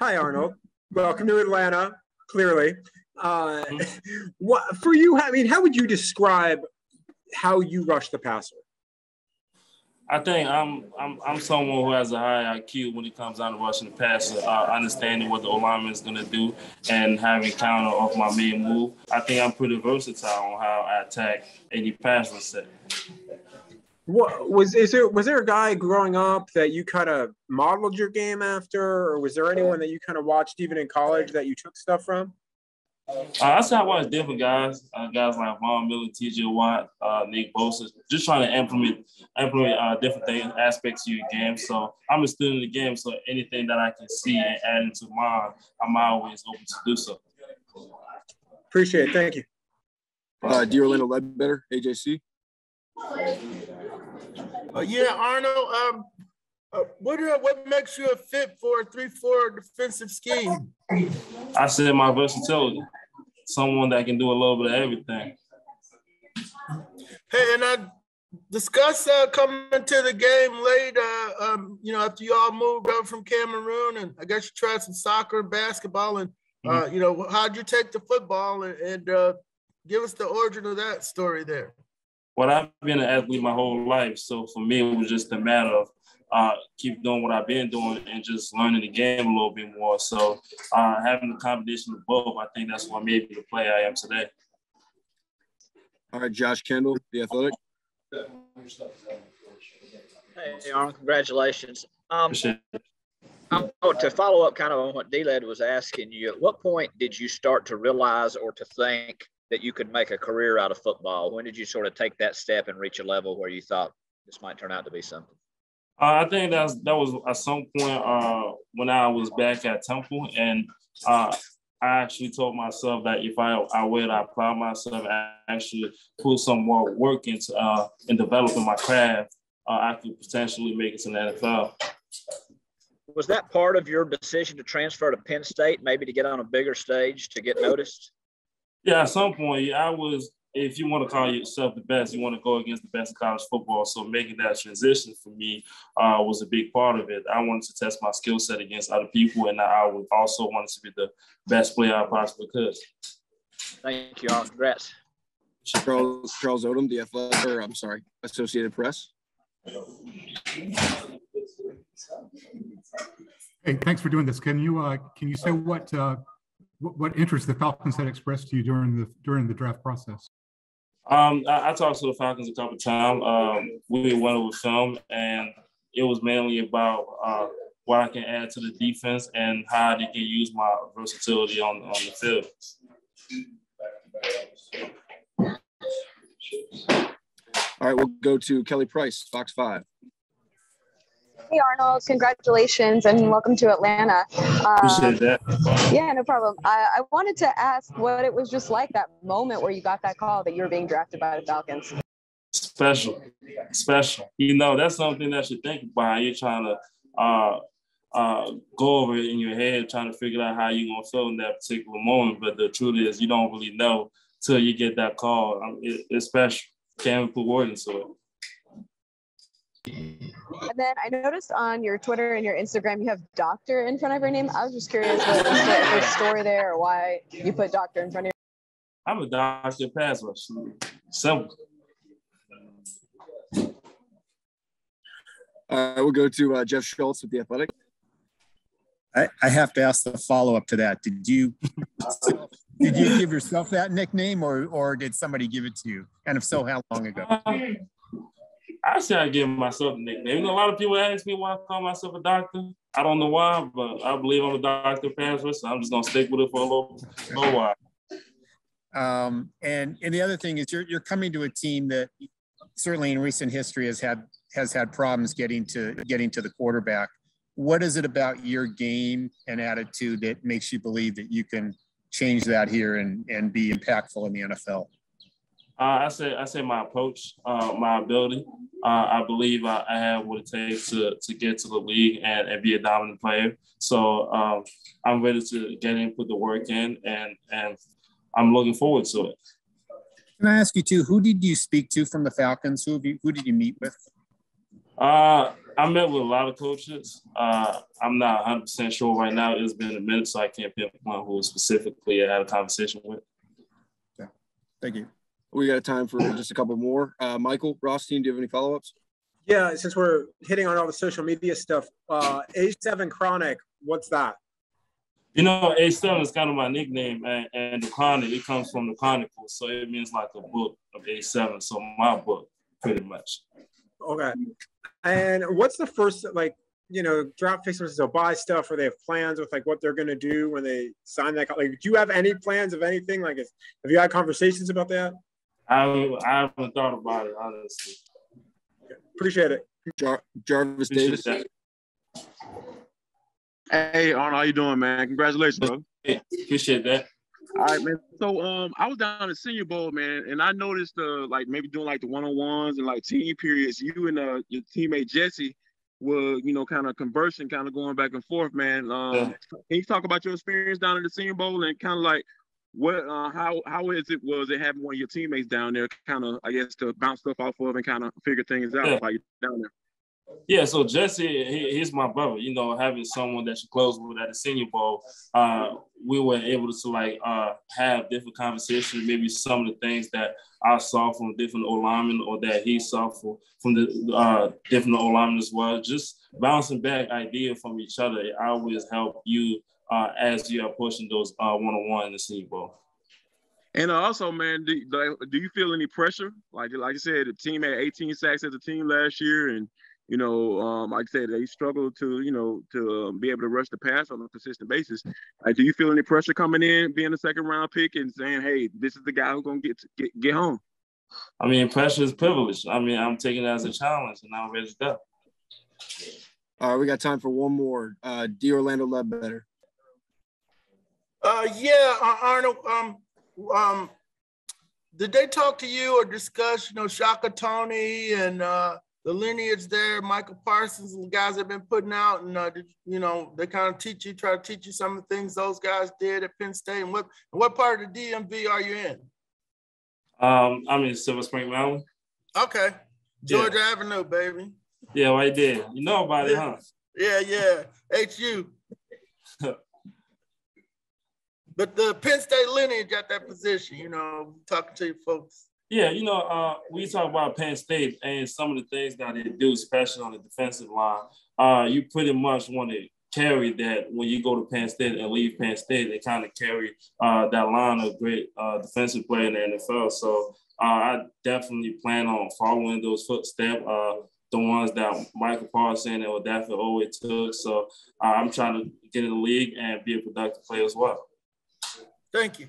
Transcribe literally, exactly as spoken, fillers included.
Hi, Arnold. Welcome to Atlanta, clearly. Uh, what, for you, I mean, how would you describe how you rush the passer? I think I'm I'm I'm someone who has a high I Q when it comes down to rushing the passer, uh, understanding what the alignment is going to do and having counter off my main move. I think I'm pretty versatile on how I attack any pass reset. What was is there was there a guy growing up that you kind of modeled your game after, or was there anyone that you kind of watched even in college that you took stuff from? Uh, I said I watched different guys, uh, guys like Von Miller, T J. Watt, uh, Nick Bosa, just trying to implement implement uh, different things, aspects of your game. So I'm a student of the game, so anything that I can see and add into mine, I'm always open to do so. Appreciate it. Thank you. Uh, dear Orlando Ledbetter, A J C. Uh, yeah, Arnold, um, uh, what uh, what makes you a fit for a three four defensive scheme? I said my versatility, someone that can do a little bit of everything. Hey, and I discussed uh, coming to the game late, uh, um, you know, after you all moved over from Cameroon, and I guess you tried some soccer and basketball, and, uh, mm-hmm. you know, how'd you take the football, and, and uh, give us the origin of that story there? Well, I've been an athlete my whole life, so for me, it was just a matter of uh, keep doing what I've been doing and just learning the game a little bit more. So uh, having the combination of both, I think that's what made me the player I am today. All right, Josh Kendall, The Athletic. Hey, Arnold, congratulations. Um, um, to follow up kind of on what D-Led was asking you, at what point did you start to realize or to think that you could make a career out of football? When did you sort of take that step and reach a level where you thought this might turn out to be something? Uh, I think that's, that was at some point uh, when I was back at Temple, and uh, I actually told myself that if I, I would, I apply myself and actually put some more work into uh, in developing my craft, uh, I could potentially make it to the N F L. Was that part of your decision to transfer to Penn State, maybe to get on a bigger stage, to get noticed? Yeah, at some point, I was, if you want to call yourself the best, you want to go against the best in college football. So making that transition for me uh, was a big part of it. I wanted to test my skill set against other people, and I would also wanted to be the best player I possibly could. Thank you all. Congrats. Charles, Charles Odom, the Athletic, or I'm sorry, Associated Press. Hey, thanks for doing this. Can you, uh, can you say what uh, – what interest the Falcons had expressed to you during the during the draft process? Um, I, I talked to the Falcons a couple of times. Um, we went over film, and it was mainly about uh, what I can add to the defense and how they can use my versatility on, on the field. All right, we'll go to Kelly Price, Fox five. Hey, Arnold, congratulations and welcome to Atlanta. Um, Appreciate that. Yeah, no problem. I, I wanted to ask what it was just like, that moment where you got that call that you were being drafted by the Falcons. Special, special. You know, that's something that you think about. You're trying to uh, uh, go over it in your head, trying to figure out how you're going to feel in that particular moment. But the truth is, you don't really know till you get that call. I mean, it, it's special. Can't even put words into it. And then I noticed on your Twitter and your Instagram, you have doctor in front of your name. I was just curious what the story there, or why you put doctor in front of your name. I'm a doctor pass rush. Simple. Uh, we'll go to uh, Jeff Schultz with The Athletic. I, I have to ask the follow-up to that. Did you did you give yourself that nickname, or, or did somebody give it to you? And if so, how long ago? Um, I say I give myself a nickname. You know, a lot of people ask me why I call myself a doctor. I don't know why, but I believe I'm a doctor pastor, so I'm just going to stick with it for a little, little while. Um, and, and the other thing is you're, you're coming to a team that certainly in recent history has had has had problems getting to getting to the quarterback. What is it about your game and attitude that makes you believe that you can change that here and, and be impactful in the N F L? Uh, I say I say my approach, uh, my ability. Uh, I believe I, I have what it takes to, to get to the league and, and be a dominant player. So um, I'm ready to get in, put the work in, and and I'm looking forward to it. Can I ask you too? Who did you speak to from the Falcons? Who have you, who did you meet with? Uh, I met with a lot of coaches. Uh, I'm not one hundred percent sure right now. It's been a minute, so I can't pinpoint who specifically I had a conversation with. Yeah, thank you. We got time for just a couple more. Uh, Michael Rothstein, do you have any follow-ups? Yeah, since we're hitting on all the social media stuff, uh, A seven Chronic, what's that? You know, A seven is kind of my nickname, and, and the Chronic, it comes from the Chronicle, so it means like a book of A seven, so my book, pretty much. Okay. And what's the first, like, you know, draft fixers will buy stuff, or they have plans with, like, what they're going to do when they sign that? Like, do you have any plans of anything? Like, is, have you had conversations about that? I, I haven't thought about it, honestly. Appreciate it. Jar- Jarvis Appreciate Davis. That. Hey, Arnold, how you doing, man? Congratulations, bro. Hey, appreciate that. All right, man. So um, I was down at Senior Bowl, man, and I noticed, uh, like, maybe doing, like, the one-on-ones and, like, team periods, you and uh, your teammate Jesse were, you know, kind of conversing, kind of going back and forth, man. Um, yeah. Can you talk about your experience down at the Senior Bowl and kind of, like, What? Uh, how? How is it? Was it having one of your teammates down there, kind of, I guess, to bounce stuff off of and kind of figure things out yeah. while you're down there? Yeah. So Jesse, he, he's my brother. You know, having someone that you close with at the Senior Bowl, uh, we were able to like uh, have different conversations. Maybe some of the things that I saw from different O linemen, or that he saw from from the uh, different O linemen as well. Just bouncing back ideas from each other. It always help you. Uh, as you are pushing those uh, one-on-one in the Senior Bowl. And also, man, do, do you feel any pressure? Like like I said, the team had eighteen sacks as a team last year, and, you know, um, like I said, they struggled to, you know, to um, be able to rush the pass on a consistent basis. Like, do you feel any pressure coming in, being a second-round pick and saying, hey, this is the guy who's going to get get home? I mean, pressure is privilege. I mean, I'm taking it as a challenge, and I'm ready to go. All right, we got time for one more. Uh, D. Orlando Ledbetter. Uh, yeah, uh, Arnold, um, um, did they talk to you or discuss, you know, Shaka Taney and uh, the lineage there, Michael Parsons and the guys that have been putting out, and, uh, did, you know, they kind of teach you, try to teach you some of the things those guys did at Penn State? And what and what part of the D M V are you in? Um, I'm in Silver Spring, Maryland. Okay. Georgia yeah. Avenue, baby. Yeah, right there. You know about it, huh? Yeah, yeah. H U But the Penn State lineage at that position, you know, talking to you folks. Yeah, you know, uh, we talk about Penn State and some of the things that they do, especially on the defensive line. Uh, you pretty much want to carry that when you go to Penn State and leave Penn State. They kind of carry uh, that line of great uh, defensive play in the N F L. So uh, I definitely plan on following those footsteps. Uh, the ones that Michael Parsons and Odafe always took. So uh, I'm trying to get in the league and be a productive player as well. Thank you.